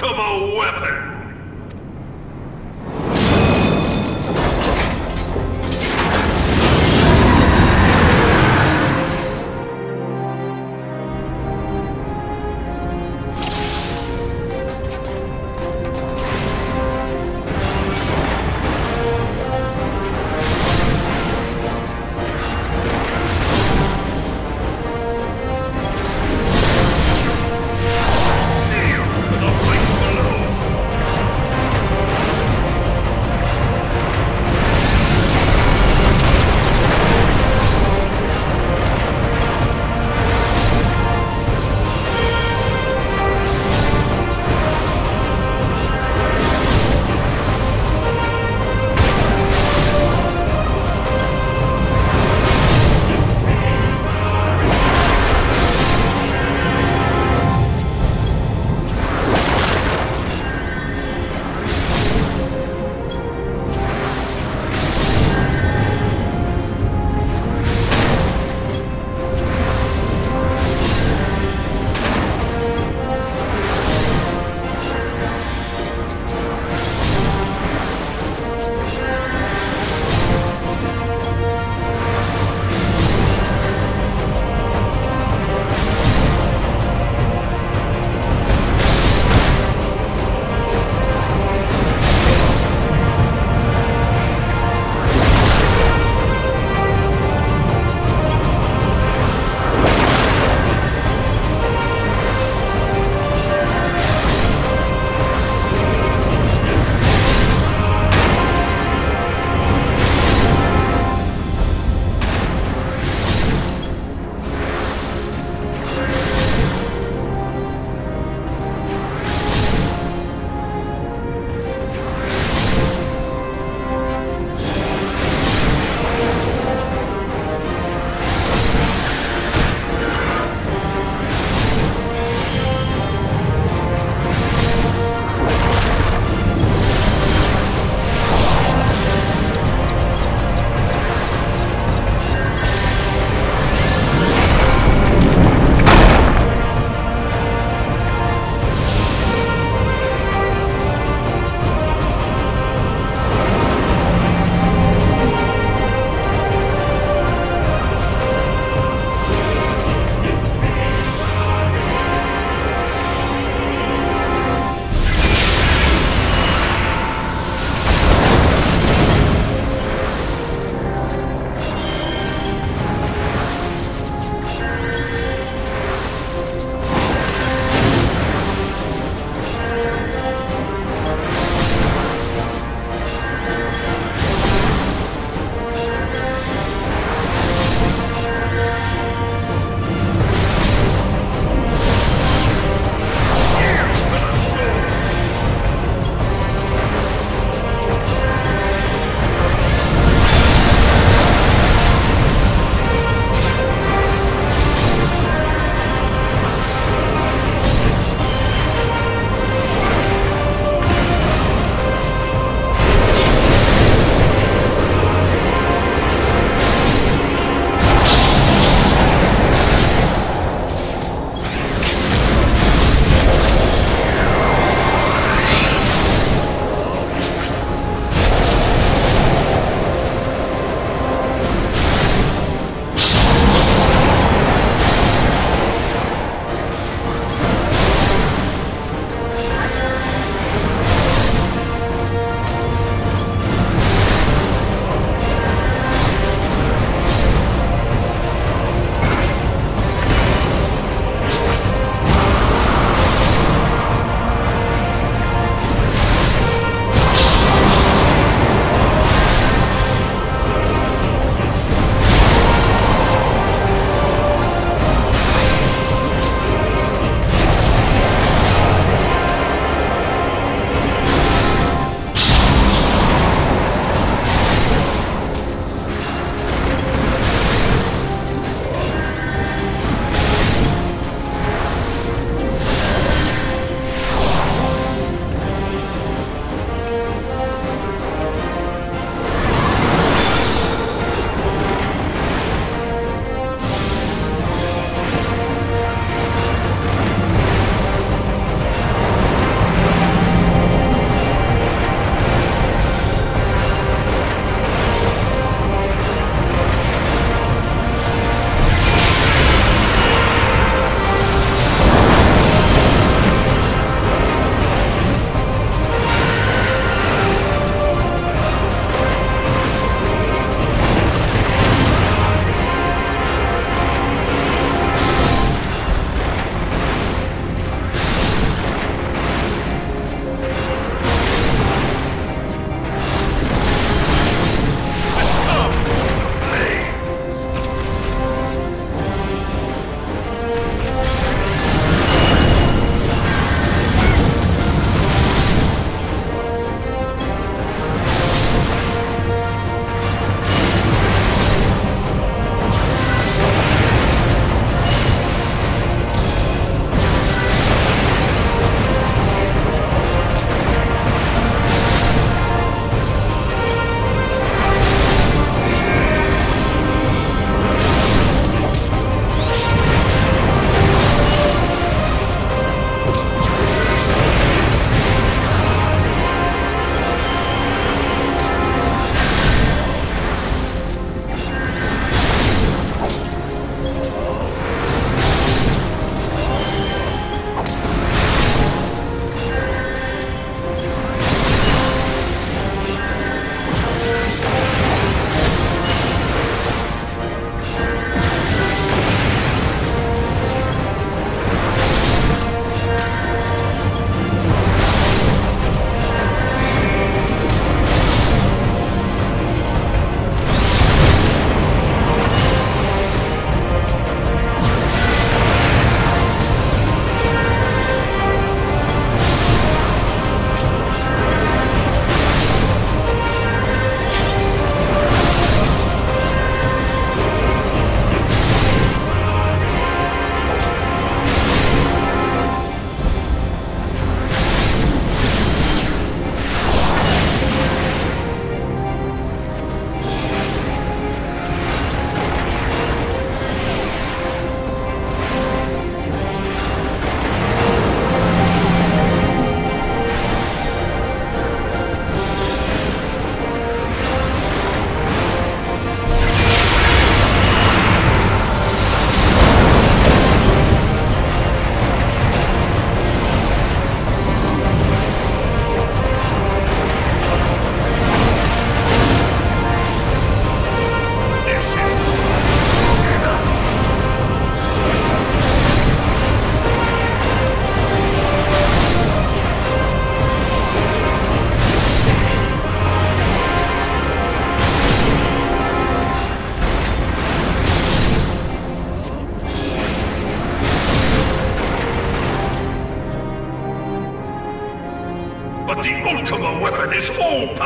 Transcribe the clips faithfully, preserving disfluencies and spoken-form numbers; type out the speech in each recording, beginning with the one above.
Ultima weapon!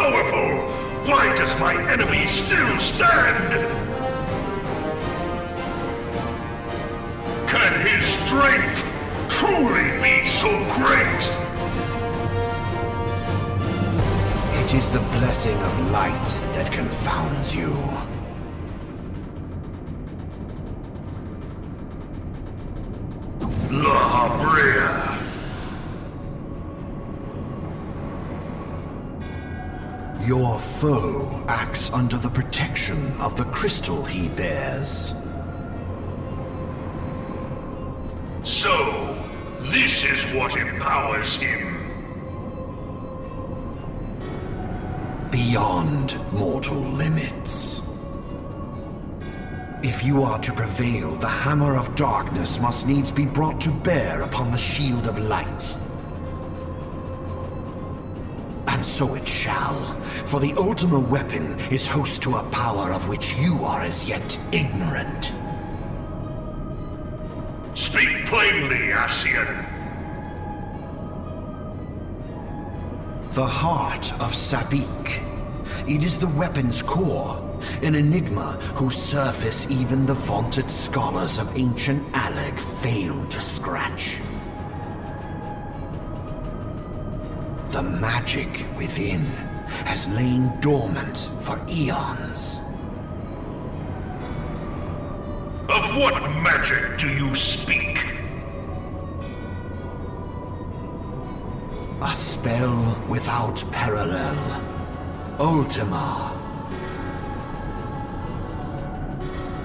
powerful! Why does my enemy still stand? Can his strength truly be so great? It is the blessing of light that confounds you. Lahabrea. Your foe acts under the protection of the crystal he bears. So, this is what empowers him. Beyond mortal limits. If you are to prevail, the hammer of darkness must needs be brought to bear upon the shield of light. And so it shall, for the Ultima weapon is host to a power of which you are as yet ignorant. Speak plainly, Ascian. The heart of Sabik. It is the weapon's core, an enigma whose surface even the vaunted scholars of ancient Alec failed to scratch. The magic within has lain dormant for eons. Of what magic do you speak? A spell without parallel. Ultima.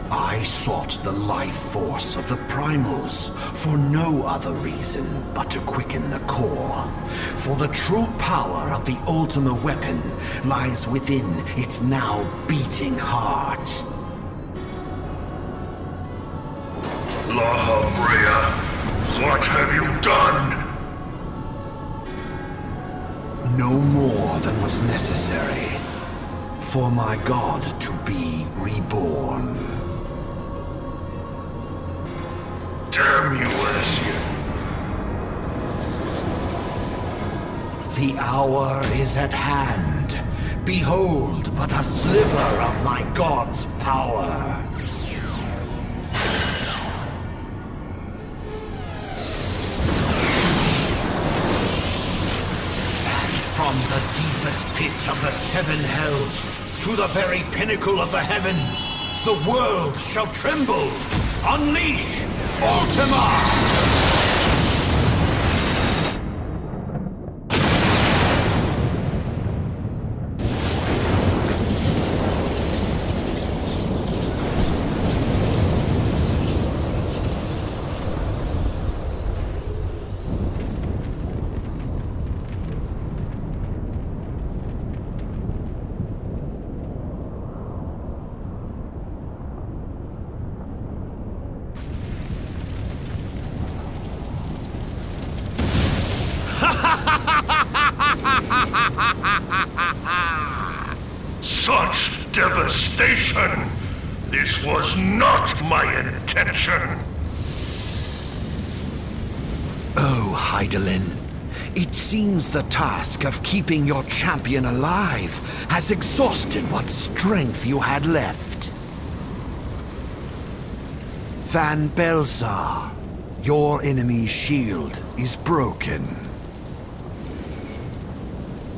I sought the life force of the primals for no other reason but to quicken the core. For the true power of the Ultima weapon lies within its now beating heart. Lahabrea, what have you done? No more than was necessary for my god to be reborn. Damn you, Aesir. The hour is at hand. Behold but a sliver of my god's power. From the deepest pit of the seven hells, to the very pinnacle of the heavens, the world shall tremble! Unleash Ultima! Such devastation! This was not my intention! Oh, Hydaelyn, it seems the task of keeping your champion alive has exhausted what strength you had left. Van Belzar, your enemy's shield is broken.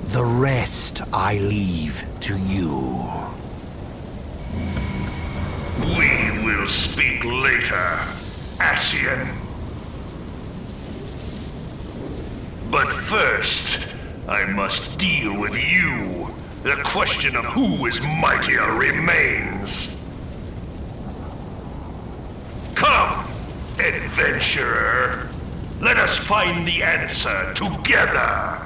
The rest I leave to you. We will speak later, Ascian. But first, I must deal with you. The question of who is mightier remains. Come, adventurer. Let us find the answer together.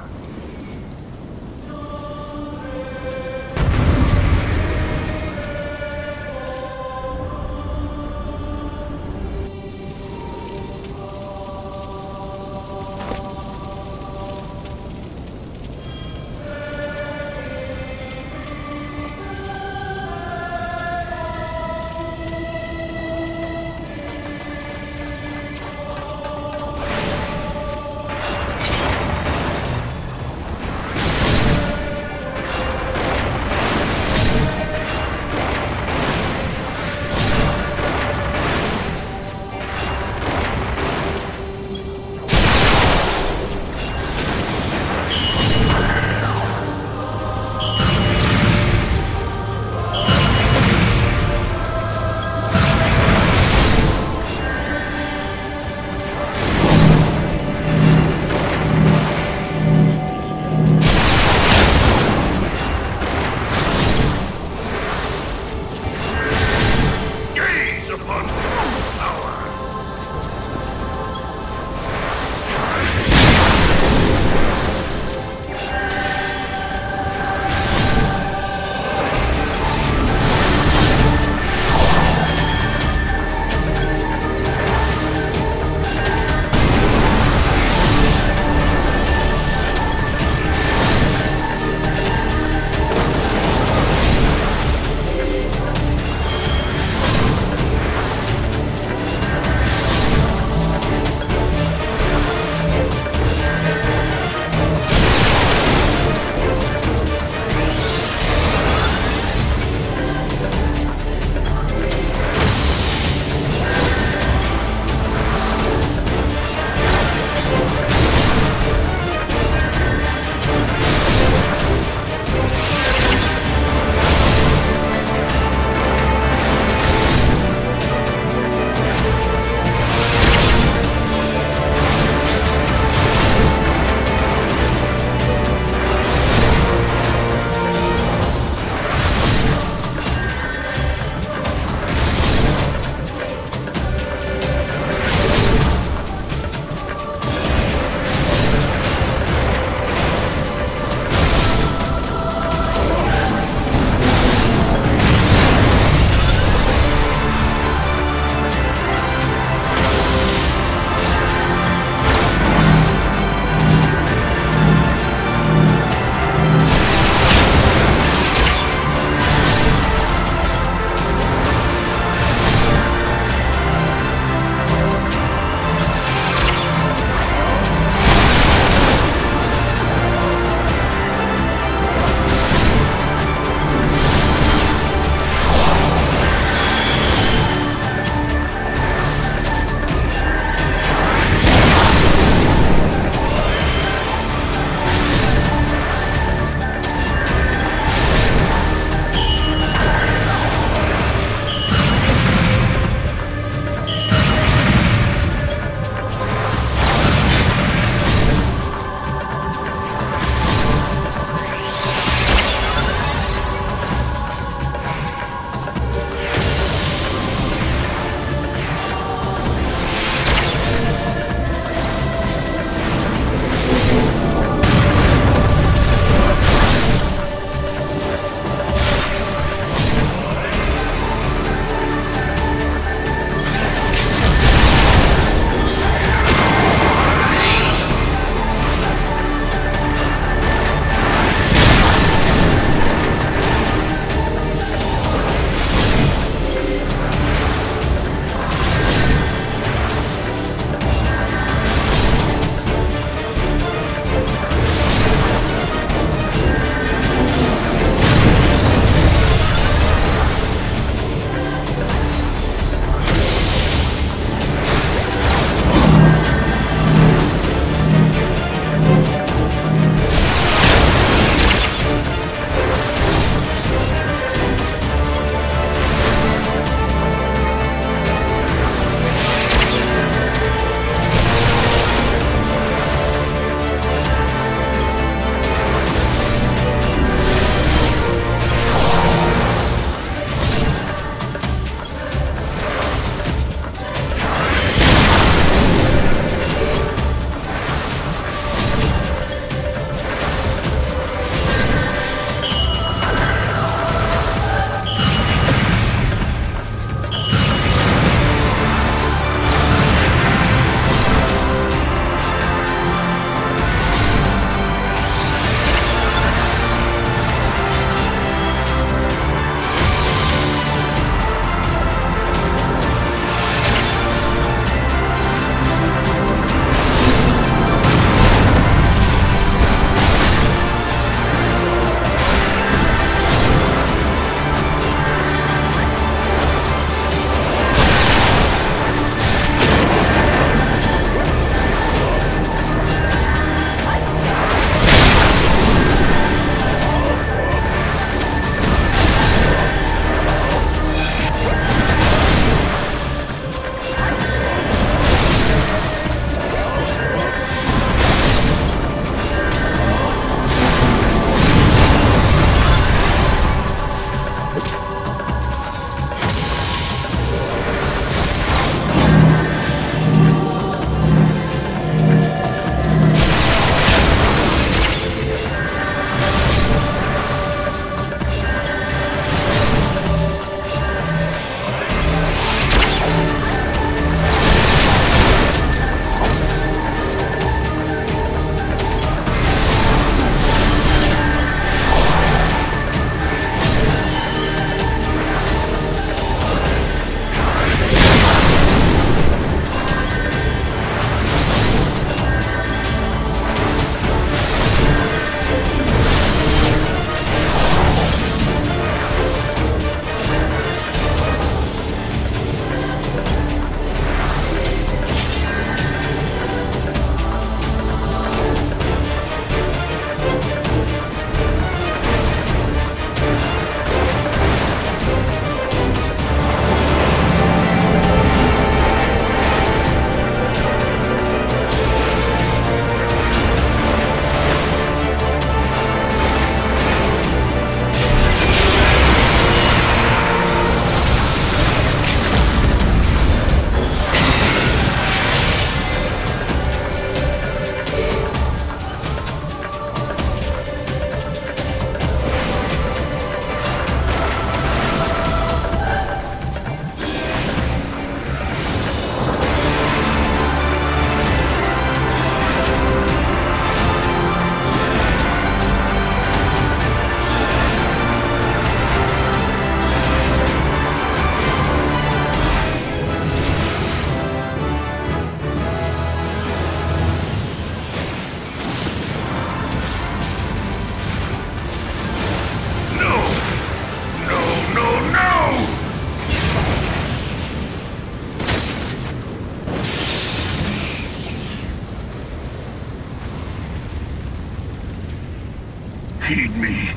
heed me.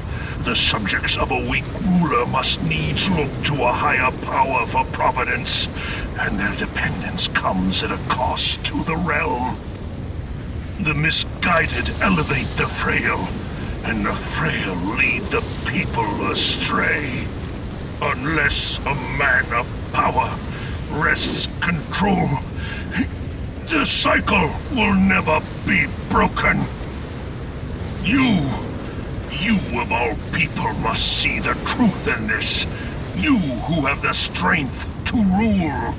The subjects of a weak ruler must needs look to a higher power for providence, and their dependence comes at a cost to the realm. The misguided elevate the frail, and the frail lead the people astray. Unless a man of power wrests control, the cycle will never be broken. You, you of all people must see the truth in this. You who have the strength to rule.